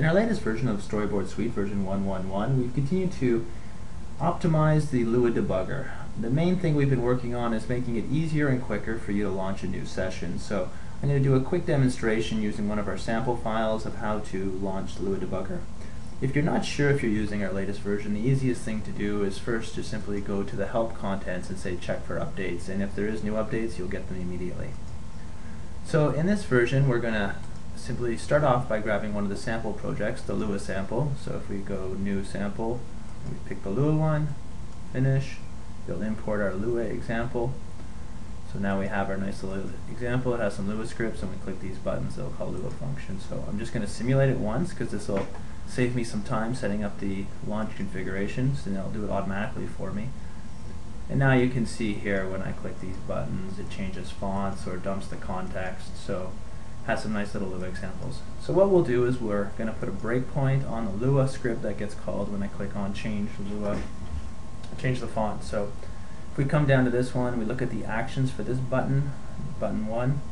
In our latest version of Storyboard Suite, version 1.1.1, we've continued to optimize the Lua debugger. The main thing we've been working on is making it easier and quicker for you to launch a new session. So I'm going to do a quick demonstration using one of our sample files of how to launch the Lua debugger. If you're not sure if you're using our latest version, the easiest thing to do is first to simply go to the help contents and say check for updates, and if there is new updates, you'll get them immediately. So in this version, we're going to simply start off by grabbing one of the sample projects, the Lua sample. So if we go new sample, we pick the Lua one, finish, you'll import our Lua example. So now we have our nice little example. It has some Lua scripts, and we click these buttons, they'll call Lua functions. So I'm just going to simulate it once because this will save me some time setting up the launch configurations, and it'll do it automatically for me. And now you can see here when I click these buttons, it changes fonts or dumps the context, so has some nice little Lua examples. So what we'll do is we're going to put a breakpoint on the Lua script that gets called when I click on change Lua, change the font. So if we come down to this one, we look at the actions for this button, button 1.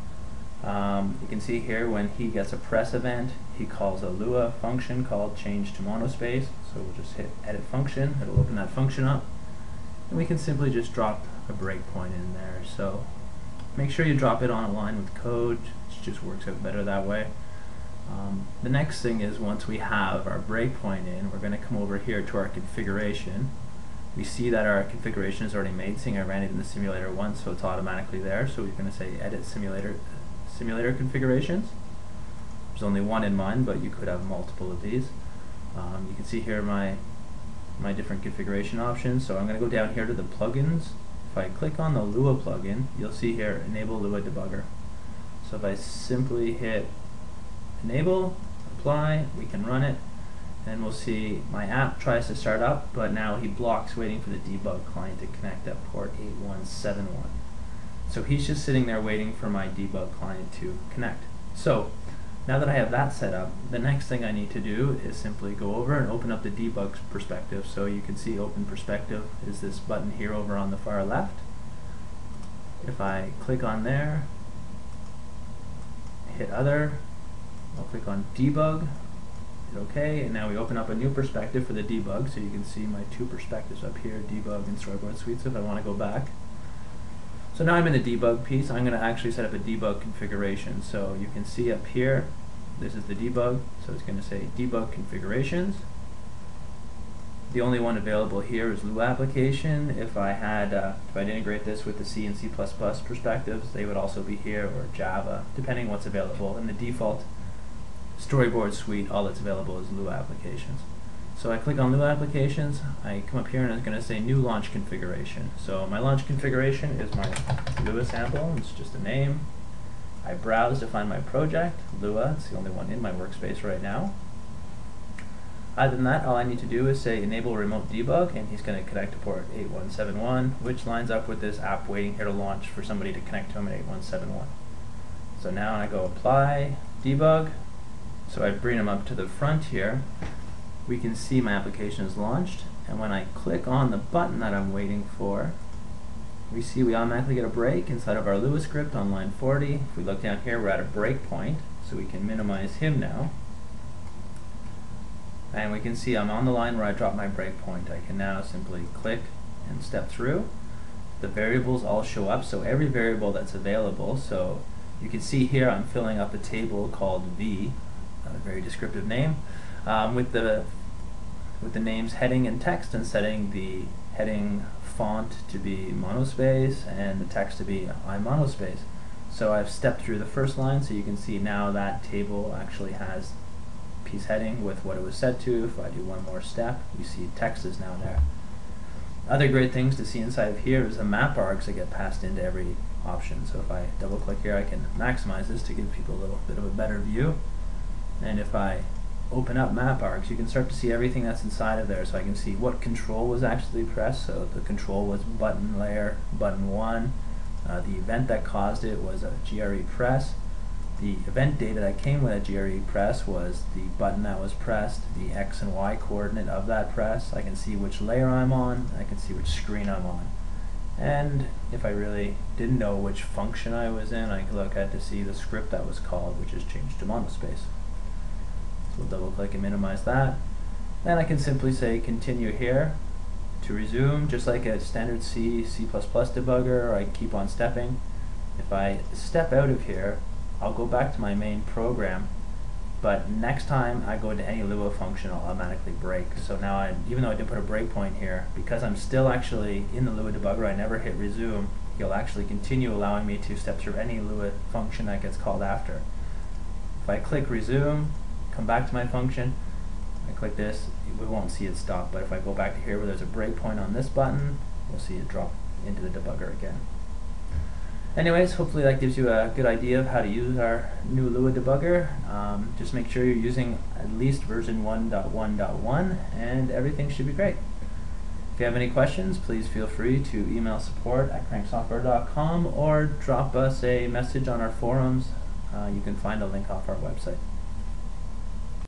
You can see here when he gets a press event, he calls a Lua function called change to monospace. So we'll just hit edit function, it'll open that function up. And we can simply just drop a breakpoint in there. So make sure you drop it on a line with code, it just works out better that way. The next thing is once we have our breakpoint in, we're going to come over here to our configuration. We see that our configuration is already made, seeing I ran it in the simulator once, so it's automatically there. So we're going to say edit simulator configurations. There's only one in mine, but you could have multiple of these. You can see here my different configuration options. So I'm going to go down here to the plugins. If I click on the Lua plugin, you'll see here enable Lua debugger. So if I simply hit enable, apply, we can run it, and we'll see my app tries to start up, but now he blocks waiting for the debug client to connect at port 8171. So he's just sitting there waiting for my debug client to connect. So now that I have that set up, the next thing I need to do is simply go over and open up the debug perspective. So you can see open perspective is this button here over on the far left. If I click on there, hit other, I'll click on debug, hit OK, and now we open up a new perspective for the debug. So you can see my two perspectives up here, debug and storyboard suites, if I want to go back. So now I'm in the debug piece. I'm going to actually set up a debug configuration. So you can see up here, this is the debug. So it's going to say debug configurations. The only one available here is Lua application. If I'd integrate this with the C and C++ perspectives, they would also be here, or Java, depending what's available. In the default Storyboard Suite, all that's available is Lua applications. So I click on Lua applications, I come up here and I'm going to say new launch configuration. So my launch configuration is my Lua sample, it's just a name. I browse to find my project, Lua, it's the only one in my workspace right now. Other than that, all I need to do is say enable remote debug, and he's going to connect to port 8171, which lines up with this app waiting here to launch for somebody to connect to him at 8171. So now I go apply, debug, so I bring him up to the front here. We can see my application is launched, and when I click on the button that I'm waiting for, we see we automatically get a break inside of our Lua script on line 40. If we look down here, we're at a breakpoint, so we can minimize him now. And we can see I'm on the line where I dropped my breakpoint. I can now simply click and step through. The variables all show up, so every variable that's available. So you can see here I'm filling up a table called V, not a very descriptive name, with the names heading and text, and setting the heading font to be monospace and the text to be monospace. So I've stepped through the first line, so you can see now that table actually has piece heading with what it was set to. If I do one more step, you see text is now there. Other great things to see inside of here is the map args that get passed into every option. So if I double click here, I can maximize this to give people a little bit of a better view. And if I open up map args, you can start to see everything that's inside of there. So I can see what control was actually pressed. So the control was button layer, button 1. The event that caused it was a GRE press. The event data that came with a GRE press was the button that was pressed, the X and Y coordinate of that press. I can see which layer I'm on, I can see which screen I'm on. And if I really didn't know which function I was in, I could look at to see the script that was called, which is changed to monospace. We'll double click and minimize that. And I can simply say continue here to resume, just like a standard C, C++ debugger, or I keep on stepping. If I step out of here, I'll go back to my main program, but next time I go to any Lua function, I'll automatically break. So now, even though I did put a breakpoint here, because I'm still actually in the Lua debugger, I never hit resume, you'll actually continue allowing me to step through any Lua function that gets called after. If I click resume, come back to my function, I click this, we won't see it stop, but if I go back to here where there's a breakpoint on this button, we'll see it drop into the debugger again. Anyways, hopefully that gives you a good idea of how to use our new Lua debugger. Just make sure you're using at least version 1.1.1 and everything should be great. If you have any questions, please feel free to email support@cranksoftware.com or drop us a message on our forums. You can find a link off our website.